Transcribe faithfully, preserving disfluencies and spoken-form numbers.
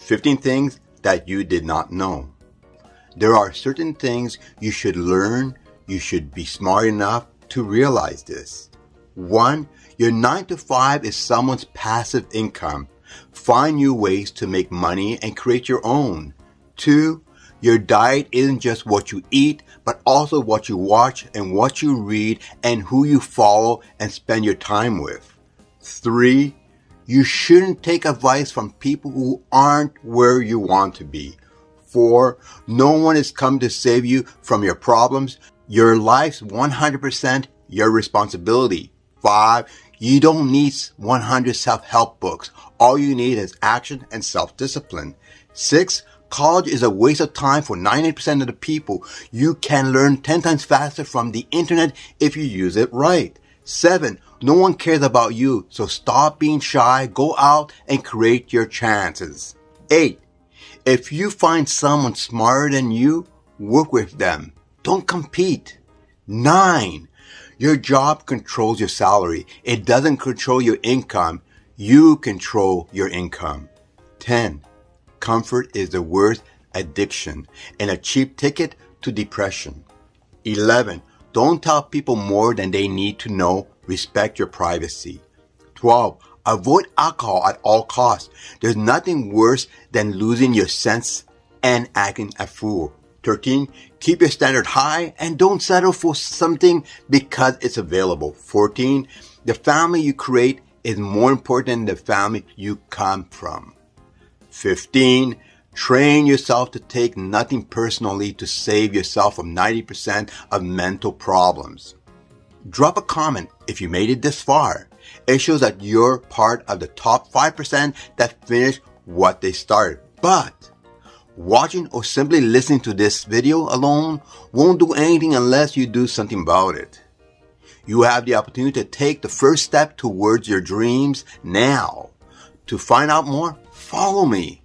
fifteen things that you did not know. There are certain things you should learn. You should be smart enough to realize this. One, your nine to five is someone's passive income. Find new ways to make money and create your own. Two, your diet isn't just what you eat, but also what you watch and what you read and who you follow and spend your time with. Three, you shouldn't take advice from people who aren't where you want to be. Four, no one has come to save you from your problems. Your life's one hundred percent your responsibility. Five, you don't need one hundred self-help books. All you need is action and self-discipline. Six, college is a waste of time for ninety percent of the people. You can learn ten times faster from the internet if you use it right. Seven, no one cares about you, so stop being shy, go out and create your chances. Eight, if you find someone smarter than you, work with them. Don't compete. Nine, your job controls your salary. It doesn't control your income. You control your income. ten. Comfort is the worst addiction and a cheap ticket to depression. eleven. Don't tell people more than they need to know. Respect your privacy. twelve. Avoid alcohol at all costs. There's nothing worse than losing your sense and acting a fool. thirteen. Keep your standard high and don't settle for something because it's available. fourteen. The family you create is more important than the family you come from. fifteen. Train yourself to take nothing personally to save yourself from ninety percent of mental problems. Drop a comment if you made it this far. It shows that you're part of the top five percent that finish what they started. But watching or simply listening to this video alone won't do anything unless you do something about it. You have the opportunity to take the first step towards your dreams now. To find out more, follow me.